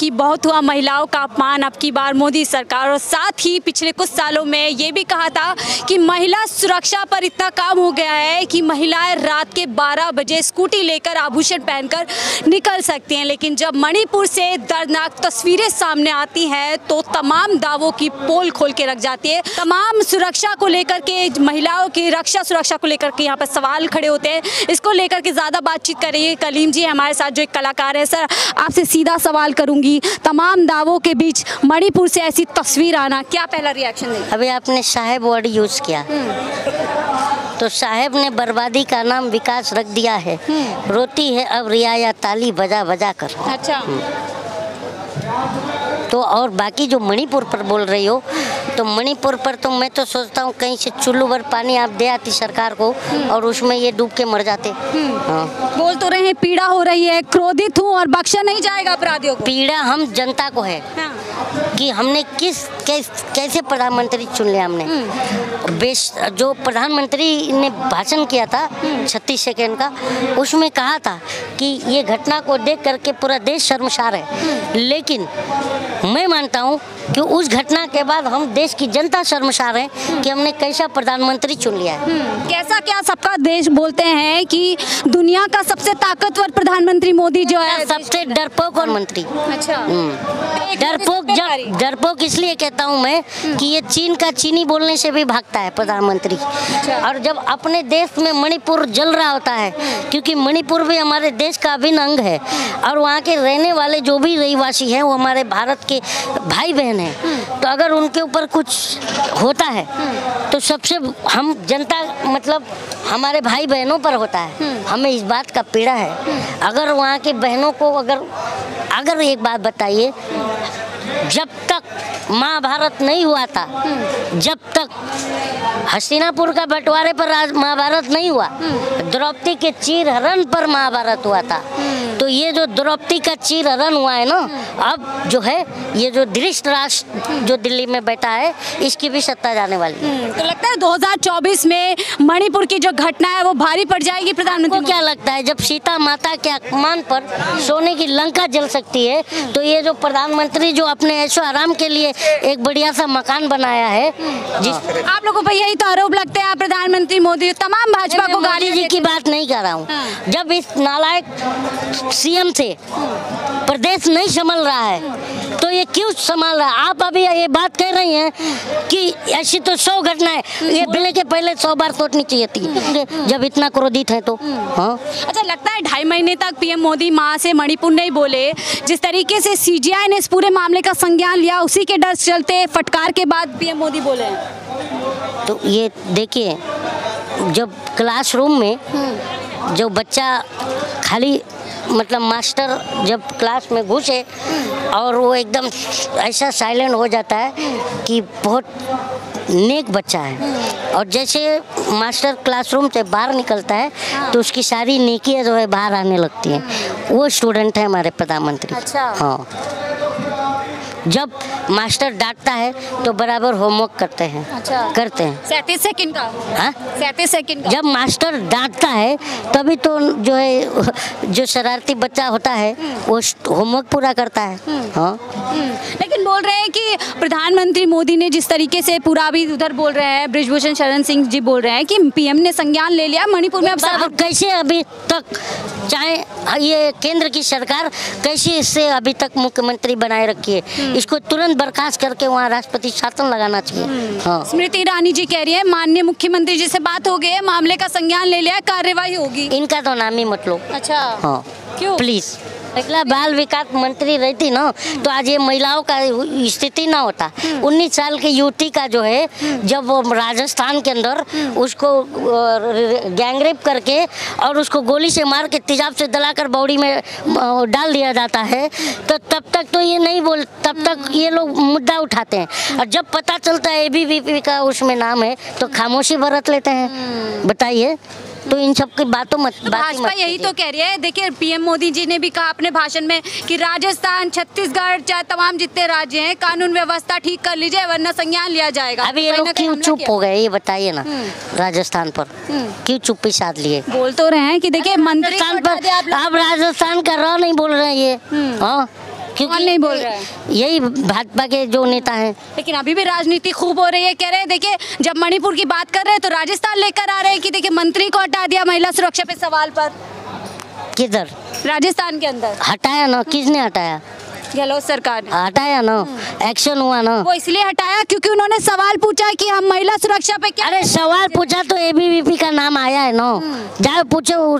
कि बहुत हुआ महिलाओं का अपमान अब की बार मोदी सरकार। और साथ ही पिछले कुछ सालों में ये भी कहा था कि महिला सुरक्षा पर इतना काम हो गया है कि महिलाएं रात के 12 बजे स्कूटी लेकर आभूषण पहनकर निकल सकती हैं। लेकिन जब मणिपुर से दर्दनाक तस्वीरें सामने आती हैं तो तमाम दावों की पोल खोल के रख जाती है। तमाम सुरक्षा को लेकर के, महिलाओं की रक्षा सुरक्षा को लेकर के यहाँ पर सवाल खड़े होते हैं। इसको लेकर के ज़्यादा बातचीत करेंगे कलीम जी हमारे साथ जो एक कलाकार है। सर, आपसे सीधा सवाल करूँगी, तमाम दावों के बीच मणिपुर से ऐसी तस्वीर आना, क्या पहला रिएक्शन है? अभी आपने साहेब वर्ड यूज़ किया तो साहेब ने बर्बादी का नाम विकास रख दिया है। रोती है अब रियाया ताली बजा बजा कर। अच्छा, तो और बाकी जो मणिपुर पर बोल रही हो तो मणिपुर पर तो मैं तो सोचता हूँ कहीं से चुल्लू भर पानी आप दे आती सरकार को और उसमें ये डूब के मर जाते। हाँ। बोल तो रहे हैं पीड़ा हो रही है, क्रोधित हूँ और बख्शा नहीं जाएगा अपराधियों को। पीड़ा हम जनता को है। हाँ। कि हमने कैसे प्रधानमंत्री चुन लिया। हमने जो प्रधानमंत्री ने भाषण किया था 36 सेकेंड का, उसमें कहा था कि ये घटना को देख करके पूरा देश शर्मसार है। लेकिन मैं मानता हूँ कि उस घटना के बाद हम देश की जनता शर्मसार है कि हमने कैसा प्रधानमंत्री चुन लिया है। कैसा क्या सबका देश बोलते हैं कि दुनिया का सबसे ताकतवर प्रधानमंत्री मोदी जो है, सबसे डरपोक प्रधानमंत्री। अच्छा, डरपोक इसलिए कहता हूँ मैं कि ये चीन का चीनी बोलने से भी भागता है प्रधानमंत्री। और जब अपने देश में मणिपुर जल रहा होता है, क्योंकि मणिपुर भी हमारे देश का अभिन्न अंग है और वहाँ के रहने वाले जो भी रहीवासी हैं वो हमारे भारत के भाई बहन हैं, तो अगर उनके ऊपर कुछ होता है तो सबसे हम जनता मतलब हमारे भाई बहनों पर होता है। हमें इस बात का पीड़ा है। अगर वहाँ के बहनों को अगर एक बात बताइए, जब तक महाभारत नहीं हुआ था, जब तक हस्तिनापुर का बंटवारे पर महाभारत नहीं हुआ, द्रौपदी के चीरहरण पर महाभारत हुआ था। तो ये जो द्रौपदी का चीरहरण हुआ है ना, अब जो है ये जो धृतराष्ट्र जो दिल्ली में बैठा है, इसकी भी सत्ता जाने वाली है। तो लगता है 2024 में मणिपुर की जो घटना है वो भारी पड़ जाएगी प्रधानमंत्री को। क्या लगता है, जब सीता माता के अपमान पर सोने की लंका जल सकती है, तो ये जो प्रधानमंत्री जो अपने ऐशो आराम के लिए एक बढ़िया सा मकान बनाया है, जिस आप लोगों पर यही तो आरोप लगते हैं प्रधानमंत्री मोदी, तमाम भाजपा को। गांधी जी की बात नहीं कर रहा हूँ। जब इस नालायक सीएम से प्रदेश नहीं संभल रहा है तो ये क्यों संभाल रहा है? आप अभी ये बात कह रही हैं कि ऐसी तो 100 घटना है, ये बिल के पहले 100 बार सोचनी चाहिए थी जब इतना क्रोधित है तो। हाँ, अच्छा, लगता है 2.5 महीने तक पीएम मोदी मां से मणिपुर नहीं बोले। जिस तरीके से सीजीआई ने इस पूरे मामले का संज्ञान लिया, उसी के डर चलते फटकार के बाद पीएम मोदी बोले। तो ये देखिए, जब क्लासरूम में जो बच्चा खाली मतलब मास्टर जब क्लास में घुसे और वो एकदम ऐसा साइलेंट हो जाता है कि बहुत नेक बच्चा है, और जैसे मास्टर क्लासरूम से बाहर निकलता है तो उसकी सारी नेकियाँ जो है बाहर आने लगती हैं। वो स्टूडेंट है हमारे प्रधानमंत्री। अच्छा। हाँ, जब मास्टर डांटता है तो बराबर होमवर्क करते हैं। अच्छा। करते हैं। 37 सेकंड का। हाँ, 37 सेकंड। जब मास्टर डांटता है तभी तो जो है जो शरारती बच्चा होता है वो होमवर्क पूरा करता है। हाँ। लेकिन बोल रहे हैं कि प्रधानमंत्री मोदी ने जिस तरीके से पूरा, अभी उधर बोल रहे हैं बृजभूषण शरण सिंह जी बोल रहे हैं कि पीएम ने संज्ञान ले लिया मणिपुर में। अब कैसे अभी तक, चाहे ये केंद्र की सरकार कैसे इससे अभी तक मुख्यमंत्री बनाए रखी है, इसको तुरंत बर्खास्त करके वहाँ राष्ट्रपति शासन लगाना चाहिए। हाँ। स्मृति ईरानी जी कह रही है माननीय मुख्यमंत्री जी से बात हो गई है, मामले का संज्ञान ले लिया, कार्यवाही होगी। इनका तो नाम ही मत लो। अच्छा। हाँ, क्यों? प्लीज, महिला बाल विकास मंत्री रहती ना तो आज ये महिलाओं का स्थिति ना होता। 19 साल की युवती का जो है, जब वो राजस्थान के अंदर उसको गैंगरेप करके और उसको गोली से मार के तेजाब से दलाकर बॉडी में डाल दिया जाता है, तो तब तक तो ये नहीं बोल, तब तक ये लोग मुद्दा उठाते हैं, और जब पता चलता है ABVP का उसमें नाम है तो खामोशी बरत लेते हैं। बताइए, तो इन सब की बातों मत। भाजपा यही तो कह रही है। देखिए, पीएम मोदी जी ने भी कहा अपने भाषण में कि राजस्थान, छत्तीसगढ़, चाहे तमाम जितने राज्य हैं, कानून व्यवस्था ठीक कर लीजिए वरना संज्ञान लिया जाएगा। अभी ये लोग क्यों चुप हो गए, ये बताइए ना। राजस्थान पर क्यों चुप्पी साध लिए? बोल तो रहे हैं कि देखिए मंत्री, आप राजस्थान का रॉ नहीं बोल रहे हैं ये। क्योंकि नहीं बोल रहा है, यही भाजपा के जो नेता हैं। लेकिन अभी भी राजनीति खूब हो रही है, कह रहे हैं देखिए जब मणिपुर की बात कर रहे हैं तो राजस्थान लेकर आ रहे हैं कि देखिए मंत्री को हटा दिया महिला सुरक्षा पे सवाल पर। किधर? राजस्थान के अंदर हटाया ना, किसने हटाया? गहलोत सरकार ने हटाया ना, एक्शन हुआ ना। वो इसलिए हटाया क्योंकि उन्होंने सवाल पूछा कि हम महिला सुरक्षा पे क्या। अरे सवाल पूछा तो एबीवीपी का नाम आया है ना, जाओ पूछो,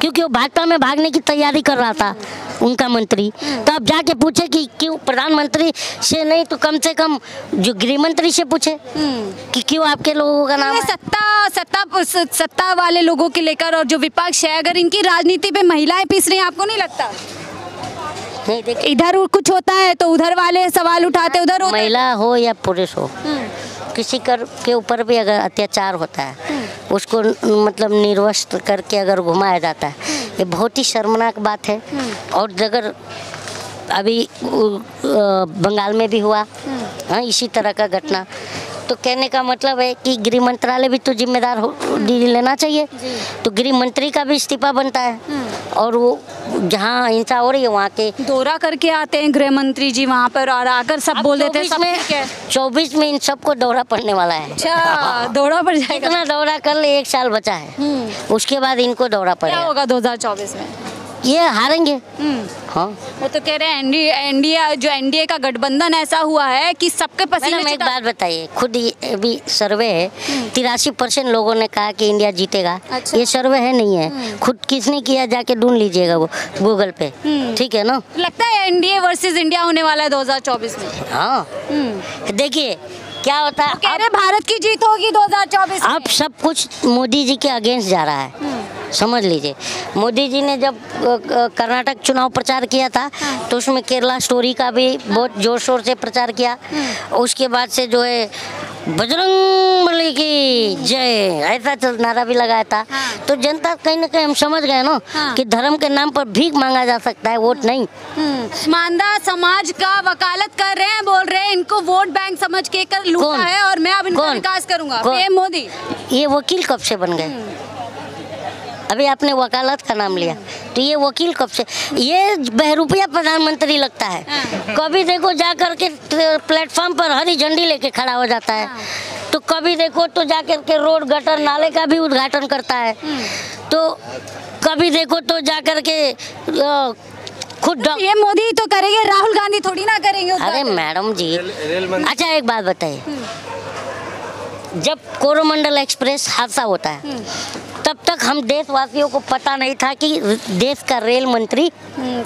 क्योंकि वो भाजपा में भागने की तैयारी कर रहा था उनका मंत्री, तो अब जाके पूछे कि क्यों प्रधानमंत्री से नहीं तो कम से कम जो गृह मंत्री से पूछे कि क्यों आपके लोगों का नाम। सत्ता वाले लोगों के लेकर और जो विपक्ष है, अगर इनकी राजनीति पे महिलाएं पीस रही हैं, आपको नहीं लगता? नहीं, इधर कुछ होता है तो उधर वाले सवाल उठाते, उधर महिला हो या पुरुष हो, किसी कर के ऊपर भी अगर अत्याचार होता है उसको मतलब निर्वस्त्र करके अगर घुमाया जाता है, ये बहुत ही शर्मनाक बात है। और अगर अभी बंगाल में भी हुआ हाँ इसी तरह का घटना, तो कहने का मतलब है कि गृह मंत्रालय भी तो जिम्मेदार लेना चाहिए, तो गृह मंत्री का भी इस्तीफा बनता है और वो जहाँ हिंसा हो रही है वहाँ के दौरा करके आते हैं गृह मंत्री जी वहाँ पर, और आकर सब बोल देते हैं सब 24 में इन सबको दौरा पड़ने वाला है। अच्छा दौरा पड़ जाएगा? इतना दौरा कर ले, एक साल बचा है, उसके बाद इनको दौरा पड़ेगा। क्या होगा 2024 में? ये हारेंगे। हाँ वो तो कह रहे हैं एनडीए जो एनडीए का गठबंधन ऐसा हुआ है कि सबके पसीने। एक बात बताइए, खुद अभी सर्वे है 83% लोगों ने कहा कि इंडिया जीतेगा। अच्छा। ये सर्वे है नहीं है, खुद किसने किया जाके ढूंढ लीजिएगा वो गूगल पे, ठीक है ना। लगता है एनडीए वर्सेस इंडिया होने वाला है 2024 में। हाँ देखिए क्या होता है, कह रहे भारत की जीत होगी 2024। अब सब कुछ मोदी जी के अगेंस्ट जा रहा है, समझ लीजिए। मोदी जी ने जब कर्नाटक चुनाव प्रचार किया था तो उसमें केरला स्टोरी का भी बहुत जोर शोर से प्रचार किया। उसके बाद से जो है बजरंग बली की जय ऐसा नारा भी लगाया था, तो जनता कहीं ना कहीं हम समझ गए ना कि धर्म के नाम पर भीख मांगा जा सकता है, वोट नहीं। मानदा समाज का वकालत कर रहे हैं, बोल रहे हैं इनको वोट बैंक समझ के कर लूटा है और मैं अब इनका विकास करूंगा। पीएम मोदी ये वकील कब से बन गए? अभी आपने वकालत का नाम लिया तो ये वकील कब से? ये बहरूपिया प्रधानमंत्री लगता है, कभी देखो जा करके प्लेटफॉर्म पर हरी झंडी लेके खड़ा हो जाता है, तो कभी देखो तो जा करके रोड गटर नाले का भी उद्घाटन करता है, तो कभी देखो तो जा करके खुद ये मोदी तो करेंगे, राहुल गांधी थोड़ी ना करेंगे। अरे मैडम जी अच्छा एक बात बताइए, जब कोरोमंडल एक्सप्रेस हादसा होता है तब तक हम देशवासियों को पता नहीं था कि देश का रेल मंत्री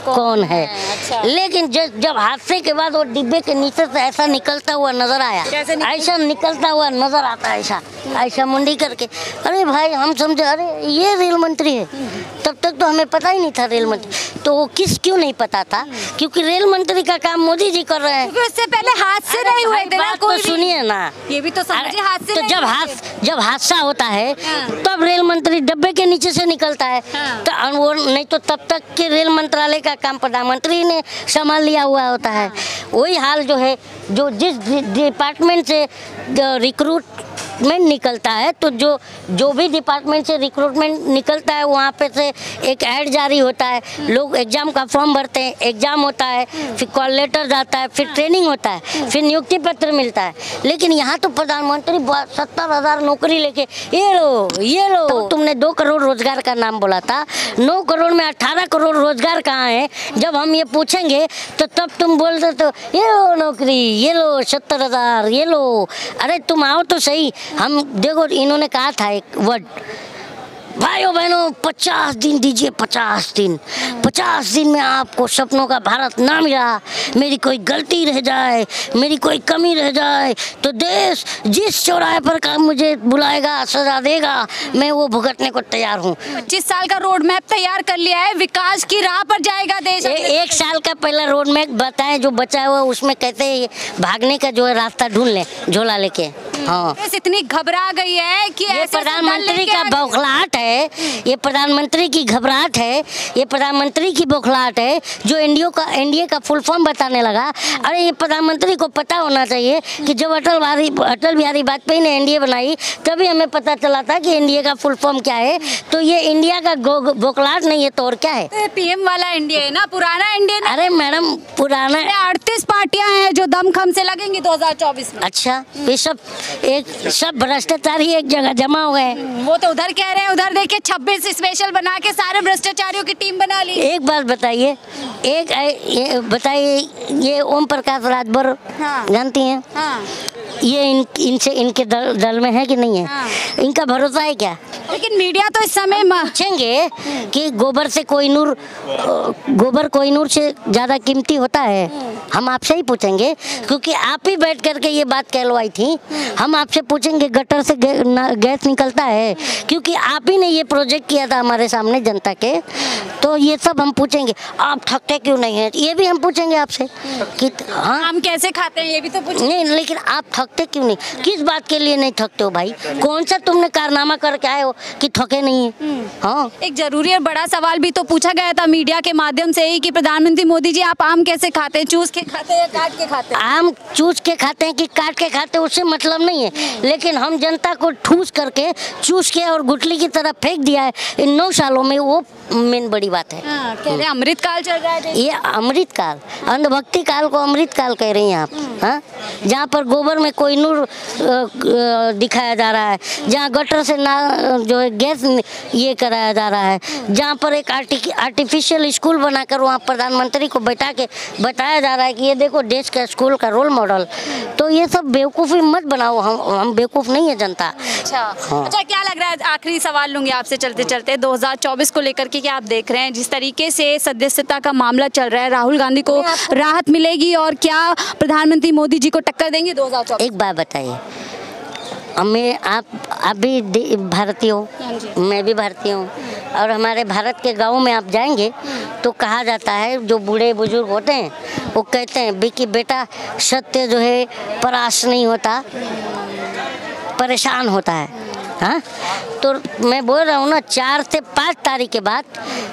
कौन है। अच्छा। लेकिन जब हादसे के बाद वो डिब्बे के नीचे से ऐसा निकलता हुआ नजर आया, ऐसा निकलता हुआ नजर आता है, ऐसा ऐसा मुंडी करके, अरे भाई हम समझे अरे ये रेल मंत्री है, तब तक तो हमें पता ही नहीं था रेल मंत्री। तो वो क्यों नहीं पता था? क्योंकि रेल मंत्री का काम मोदी जी कर रहे हैं, क्योंकि उससे पहले हादसे नहीं हुए थे ना। कोई सुनिए ना, ये भी तो समझिए हादसे। तो जब हादसा होता है तब रेल मंत्री डब्बे के नीचे से निकलता है, तो नहीं तो तब तक के रेल मंत्रालय का काम प्रधानमंत्री ने संभाल लिया हुआ होता है। वही हाल जो है जो जिस डिपार्टमेंट से रिक्रूटमेंट निकलता है, तो जो भी डिपार्टमेंट से रिक्रूटमेंट निकलता है वहाँ पे से एक ऐड जारी होता है, लोग एग्जाम का फॉर्म भरते हैं, एग्जाम होता है, फिर कॉल लेटर जाता है, फिर ट्रेनिंग होता है, फिर नियुक्ति पत्र मिलता है। लेकिन यहाँ तो प्रधानमंत्री 70,000 नौकरी लेके ये लो तो तुमने 2 करोड़ रोजगार का नाम बोला था, 9 करोड़ में 18 करोड़ रोजगार कहाँ है? जब हम ये पूछेंगे तो तब तुम बोल दो तो ये लो नौकरी, ये लो 70,000, ये लो। अरे तुम आओ तो सही, हम देखो इन्होंने कहा था एक वर्ड, भाइयों बहनों 50 दिन दीजिए, 50 दिन, 50 दिन में आपको सपनों का भारत ना मिला, मेरी कोई गलती रह जाए, मेरी कोई कमी रह जाए, तो देश जिस चौराहे पर काम मुझे बुलाएगा, सजा देगा, मैं वो भुगतने को तैयार हूँ। 25 साल का रोड मैप तैयार कर लिया है, विकास की राह पर जाएगा देश। एक साल का पहला रोड मैप बताएं जो बचा हुआ, उसमें कहते हैं भागने का जो है रास्ता ढूंढ लें झोला लेके। हाँ इतनी घबरा गई है कि ये प्रधानमंत्री का बौखलाहट है, ये प्रधानमंत्री की घबराहट है, ये प्रधानमंत्री की बौखलाहट है जो एनडीए का फुल फॉर्म बताने लगा। अरे ये प्रधानमंत्री को पता होना चाहिए कि जब अटल बिहारी वाजपेयी ने एनडीए बनाई तभी हमें पता चला था कि एनडीए का फुल फॉर्म क्या है। तो ये इंडिया का बौखलाहट नहीं है तो और क्या है, पीएम वाला एनडीए है ना, पुराना एनडीए। अरे मैडम पुराना 38 पार्टियां हैं जो दमखम से लगेंगी 2024 में। अच्छा ये सब भ्रष्टाचारी एक जगह जमा हो गए। वो तो उधर कह रहे हैं, उधर देखिए 26 स्पेशल बना के सारे भ्रष्टाचारियों की टीम बना ली। एक बात बताइए, ये ओम प्रकाश राजभर जानती हैं? हाँ। ये इनके दल में है कि नहीं है? हाँ। इनका भरोसा है क्या? लेकिन मीडिया तो इस समय पूछेंगे कि गोबर कोहिनूर से ज़्यादा कीमती होता है। हम आपसे ही पूछेंगे क्योंकि आप ही बैठ करके ये बात कहलवाई थी। हम आपसे पूछेंगे गटर से गैस निकलता है क्योंकि आप ही ने ये प्रोजेक्ट किया था हमारे सामने जनता के। तो ये सब हम पूछेंगे, आप थकते क्यों नहीं हैं ये भी हम पूछेंगे आपसे कि हाँ हम कैसे खाते हैं ये भी तो पूछेंगे। नहीं लेकिन आप थकते क्यों नहीं, किस बात के लिए नहीं थकते हो भाई, कौन सा तुमने कारनामा करके आए हो कि थके नहीं है। हाँ एक जरूरी और बड़ा सवाल भी तो पूछा गया था मीडिया के माध्यम से ही कि प्रधानमंत्री मोदी जी आप आम कैसे खाते हैं, चूस के खाते हैं काट के खाते हैं? आम चूस के खाते हैं कि काट के खाते हैं उससे मतलब नहीं है, लेकिन हम जनता को ठूस करके चूस के और गुठली की तरह फेंक दिया है इन 9 सालों में, वो मेन बड़ी बात है। कह रहे हैं अमृतकाल चल रहा है, ये अमृतकाल अंधभक्ति काल को अमृतकाल कह रही हैं आप। हाँ जहाँ पर गोबर में कोहिनूर दिखाया जा रहा है, जहाँ गटर से ना जो है गैस ये कराया जा रहा है, जहाँ पर एक आर्टिफिशियल स्कूल बनाकर वहाँ प्रधानमंत्री को बैठा के बताया जा रहा है कि ये देखो देश का स्कूल का रोल मॉडल। तो ये सब बेवकूफ़ी मत बनाओ, हम बेवकूफ़ नहीं है जनता। अच्छा हाँ। अच्छा क्या लग रहा है, आखिरी सवाल लूँगी आपसे चलते चलते, 2024 को लेकर के क्या आप देख रहे हैं जिस तरीके से सदस्यता का मामला चल रहा है, राहुल गांधी को राहत मिलेगी और क्या प्रधानमंत्री मोदी जी को टक्कर देंगे 2024? एक बात बताइए, हमें आप भी भारतीय हो, मैं भी भारतीय हूँ, और हमारे भारत के गाँव में आप जाएंगे तो कहा जाता है जो बूढ़े बुजुर्ग होते हैं वो कहते हैं भी कि बेटा सत्य जो है परास नहीं होता परेशान होता है। हाँ तो मैं बोल रहा हूँ ना 4 से 5 तारीख के बाद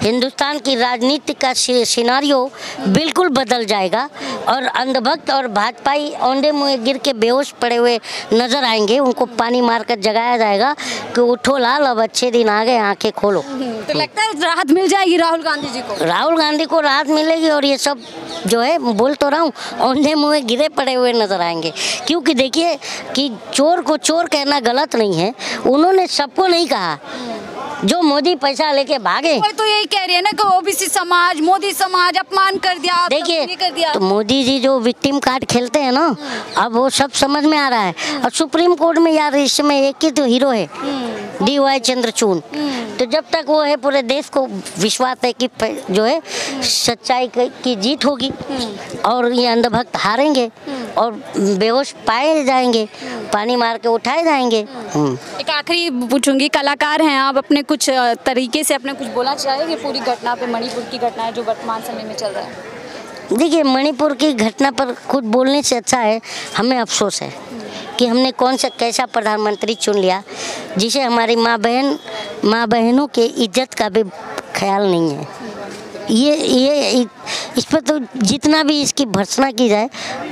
हिंदुस्तान की राजनीति का सिनारियो बिल्कुल बदल जाएगा और अंधभक्त और भाजपाई औंधे मुँह गिर के बेहोश पड़े हुए नजर आएंगे, उनको पानी मारकर जगाया जाएगा कि उठो लाल अब अच्छे दिन आ गए आंखें खोलो। तो लगता है राहत मिल जाएगी राहुल गांधी जी को? राहुल गांधी को राहत मिलेगी और ये सब जो है बोल तो रहा हूँ औंधे मुँह गिरे पड़े हुए नजर आएंगे क्योंकि देखिए कि चोर को चोर कहना गलत नहीं है, उन्होंने सबको नहीं कहा जो मोदी पैसा लेके भागे। तो यही कह रही है ना कि ओबीसी समाज मोदी समाज अपमान कर दिया, देखिए तो मोदी जी जो विक्टिम कार्ड खेलते हैं ना अब वो सब समझ में आ रहा है। और सुप्रीम कोर्ट में यार इसमें एक ही तो हीरो है DY चंद्रचूड़, तो जब तक वो है पूरे देश को विश्वास है कि जो है सच्चाई की जीत होगी और ये अंधभक्त हारेंगे और बेहोश पाए जाएंगे पानी मार के उठाए जाएंगे। एक आखिरी पूछूंगी, कलाकार हैं आप, अपने कुछ तरीके से अपने कुछ बोला चाहेंगे पूरी घटना पे, मणिपुर की घटना है जो वर्तमान समय में चल रहा है? देखिए मणिपुर की घटना पर खुद बोलने से अच्छा है, हमें अफसोस है कि हमने कौन सा कैसा प्रधानमंत्री चुन लिया जिसे हमारी माँ बहनों के इज्जत का भी ख्याल नहीं है। ये इस पर तो जितना भी इसकी भर्त्सना की जाए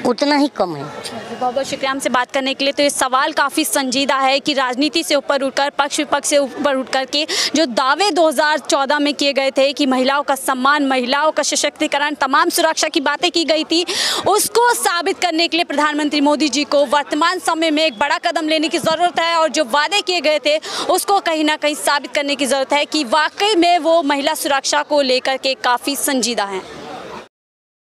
उतना ही कम है। बहुत बहुत शुक्रिया हमसे बात करने के लिए। तो ये सवाल काफ़ी संजीदा है कि राजनीति से ऊपर उठकर पक्ष विपक्ष से ऊपर उठकर के जो दावे 2014 में किए गए थे कि महिलाओं का सम्मान महिलाओं का सशक्तिकरण तमाम सुरक्षा की बातें की गई थी उसको साबित करने के लिए प्रधानमंत्री मोदी जी को वर्तमान समय में एक बड़ा कदम लेने की ज़रूरत है और जो वादे किए गए थे उसको कहीं ना कहीं साबित करने की ज़रूरत है कि वाकई में वो महिला सुरक्षा को लेकर के काफ़ी संजीदा हैं।